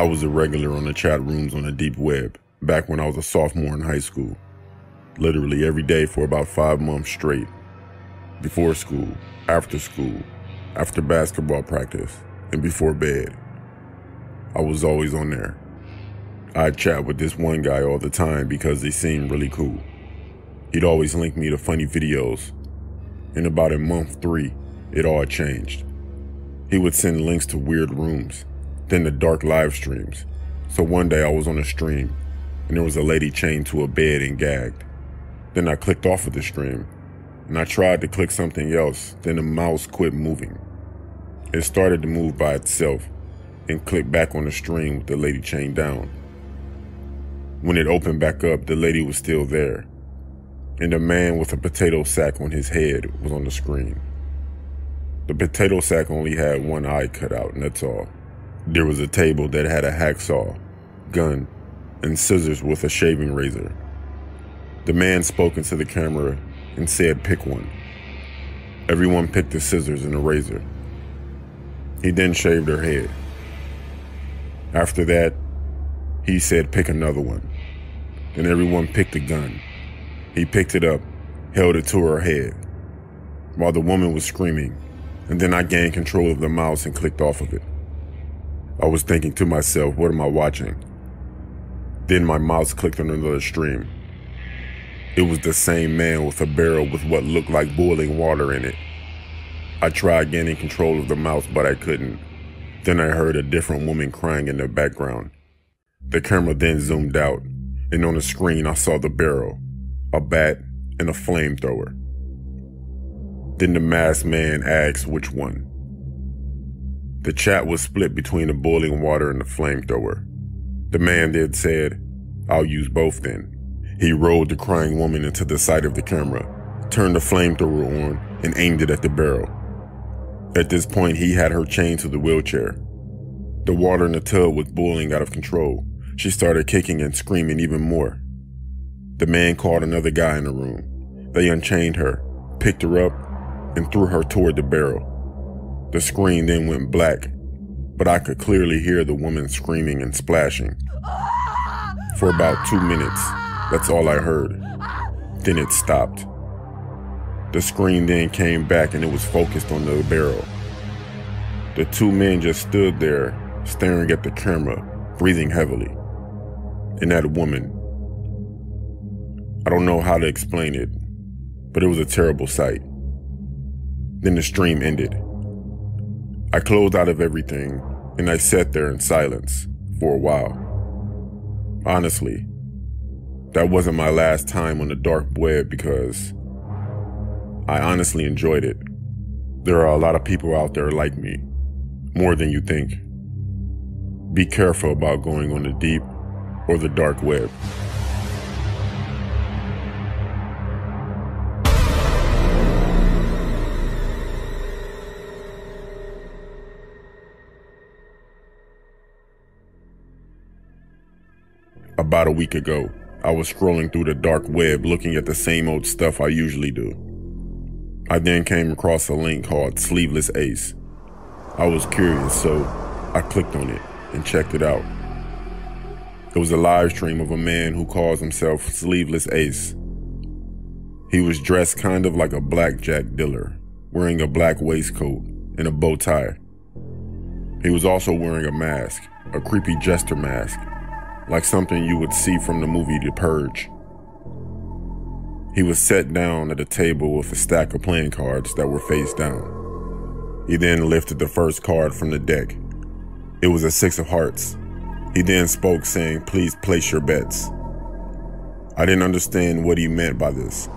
I was a regular on the chat rooms on the deep web back when I was a sophomore in high school, literally every day for about 5 months straight. Before school, after basketball practice, and before bed. I was always on there. I'd chat with this one guy all the time because he seemed really cool. He'd always link me to funny videos. In about a month 3, it all changed. He would send links to weird rooms, then the dark live streams. So one day I was on a stream and there was a lady chained to a bed and gagged. Then I clicked off of the stream and I tried to click something else, then the mouse quit moving. It started to move by itself and clicked back on the stream with the lady chained down. When it opened back up, the lady was still there and a man with a potato sack on his head was on the screen. The potato sack only had one eye cut out and that's all. There was a table that had a hacksaw, gun, and scissors with a shaving razor. The man spoke into the camera and said, "Pick one." Everyone picked the scissors and the razor. He then shaved her head. After that, he said, "Pick another one." Then everyone picked a gun. He picked it up, held it to her head while the woman was screaming, and then I gained control of the mouse and clicked off of it. I was thinking to myself, what am I watching? Then my mouse clicked on another stream. It was the same man with a barrel with what looked like boiling water in it. I tried gaining control of the mouse, but I couldn't. Then I heard a different woman crying in the background. The camera then zoomed out, and on the screen I saw the barrel, a bat, and a flamethrower. Then the masked man asked which one. The chat was split between the boiling water and the flamethrower. The man then said, "I'll use both then." He rolled the crying woman into the side of the camera, turned the flamethrower on, and aimed it at the barrel. At this point, he had her chained to the wheelchair. The water in the tub was boiling out of control. She started kicking and screaming even more. The man called another guy in the room. They unchained her, picked her up, and threw her toward the barrel. The screen then went black, but I could clearly hear the woman screaming and splashing. For about 2 minutes, that's all I heard. Then it stopped. The screen then came back and it was focused on the barrel. The two men just stood there, staring at the camera, breathing heavily. And that woman. I don't know how to explain it, but it was a terrible sight. Then the stream ended. I closed out of everything, and I sat there in silence for a while. Honestly, that wasn't my last time on the dark web because I honestly enjoyed it. There are a lot of people out there like me, more than you think. Be careful about going on the deep or the dark web. About a week ago, I was scrolling through the dark web looking at the same old stuff I usually do. I then came across a link called Sleeveless Ace. I was curious, so I clicked on it and checked it out. It was a live stream of a man who calls himself Sleeveless Ace. He was dressed kind of like a blackjack dealer, wearing a black waistcoat and a bow tie. He was also wearing a mask, a creepy jester mask, like something you would see from the movie The Purge. He was set down at a table with a stack of playing cards that were face down. He then lifted the first card from the deck. It was a 6 of hearts. He then spoke saying, "Please place your bets." I didn't understand what he meant by this,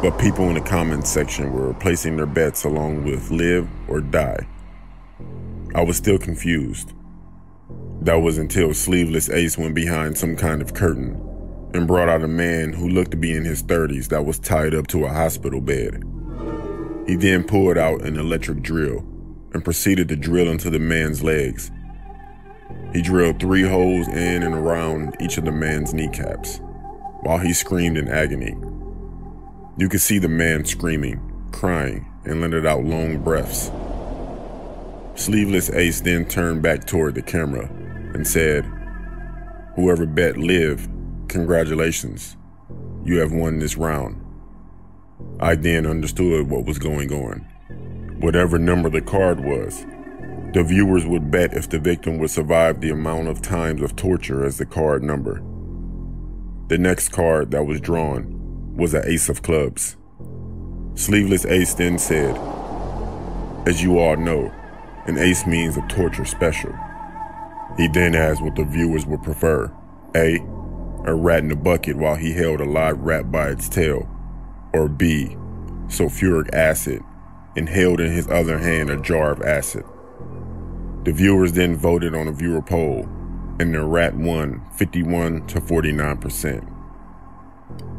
but people in the comments section were placing their bets along with "live or die." I was still confused. That was until Sleeveless Ace went behind some kind of curtain and brought out a man who looked to be in his 30s that was tied up to a hospital bed. He then pulled out an electric drill and proceeded to drill into the man's legs. He drilled 3 holes in and around each of the man's kneecaps while he screamed in agony. You could see the man screaming, crying, and let out long breaths. Sleeveless Ace then turned back toward the camera and said, "Whoever bet live, congratulations, you have won this round." I then understood what was going on. Whatever number the card was, the viewers would bet if the victim would survive the amount of times of torture as the card number. The next card that was drawn was an ace of clubs. Sleeveless Ace then said, "As you all know, an ace means a torture special." He then asked what the viewers would prefer: A rat in a bucket while he held a live rat by its tail, or B, sulfuric acid, and held in his other hand a jar of acid. The viewers then voted on a viewer poll, and the rat won 51% to 49%.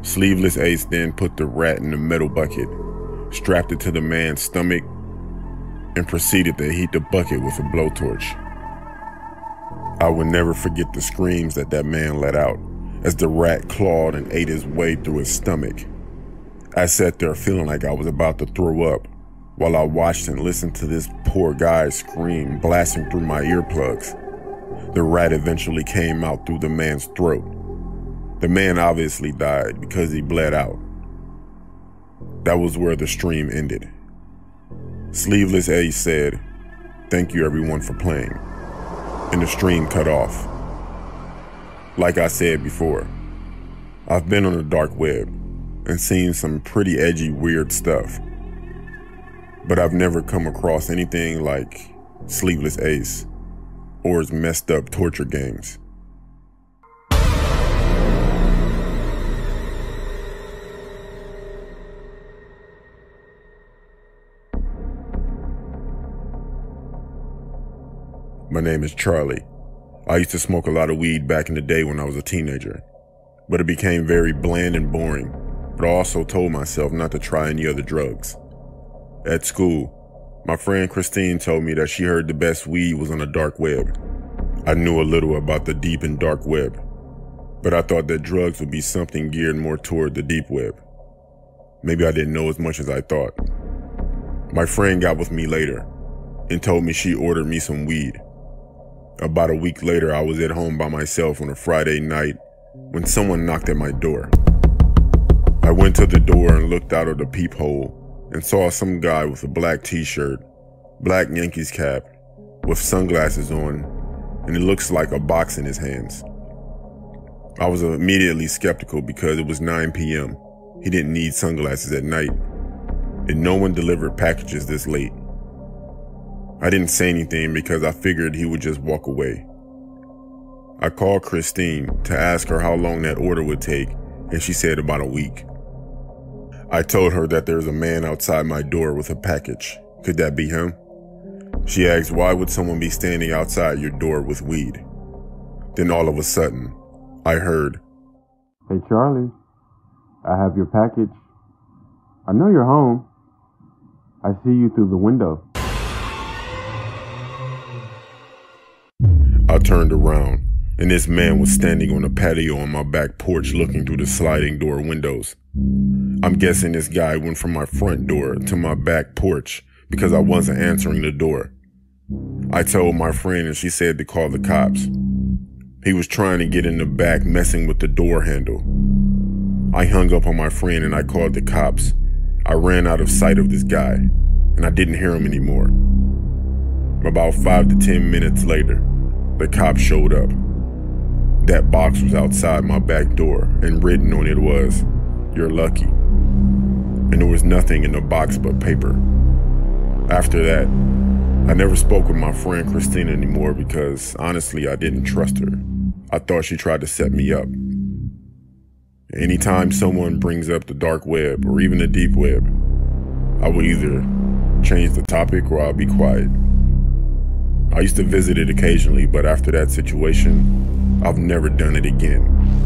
Sleeveless Ace then put the rat in the metal bucket, strapped it to the man's stomach, and proceeded to heat the bucket with a blowtorch. I will never forget the screams that man let out as the rat clawed and ate his way through his stomach. I sat there feeling like I was about to throw up while I watched and listened to this poor guy scream blasting through my earplugs. The rat eventually came out through the man's throat. The man obviously died because he bled out. That was where the stream ended. Sleeveless Ace said, "Thank you everyone for playing," and the stream cut off. Like I said before, I've been on the dark web and seen some pretty edgy, weird stuff, but I've never come across anything like Sleeveless Ace or his messed up torture games. My name is Charlie. I used to smoke a lot of weed back in the day when I was a teenager, but it became very bland and boring, but I also told myself not to try any other drugs. At school, my friend Christine told me that she heard the best weed was on the dark web. I knew a little about the deep and dark web, but I thought that drugs would be something geared more toward the deep web. Maybe I didn't know as much as I thought. My friend got with me later and told me she ordered me some weed. About a week later, I was at home by myself on a Friday night when someone knocked at my door. I went to the door and looked out of the peephole and saw some guy with a black t-shirt, black Yankees cap, with sunglasses on, and it looks like a box in his hands. I was immediately skeptical because it was 9 p.m. He didn't need sunglasses at night, and no one delivered packages this late. I didn't say anything because I figured he would just walk away. I called Christine to ask her how long that order would take, and she said about a week. I told her that there's a man outside my door with a package. Could that be him? She asked, why would someone be standing outside your door with weed? Then all of a sudden, I heard, "Hey Charlie, I have your package. I know you're home. I see you through the window." I turned around, and this man was standing on a patio on my back porch looking through the sliding door windows. I'm guessing this guy went from my front door to my back porch because I wasn't answering the door. I told my friend and she said to call the cops. He was trying to get in the back messing with the door handle. I hung up on my friend and I called the cops. I ran out of sight of this guy and I didn't hear him anymore. About 5 to 10 minutes later, the cops showed up. That box was outside my back door and written on it was, "You're lucky." And there was nothing in the box but paper. After that, I never spoke with my friend Christina anymore because honestly, I didn't trust her. I thought she tried to set me up. Anytime someone brings up the dark web or even the deep web, I will either change the topic or I'll be quiet. I used to visit it occasionally, but after that situation, I've never done it again.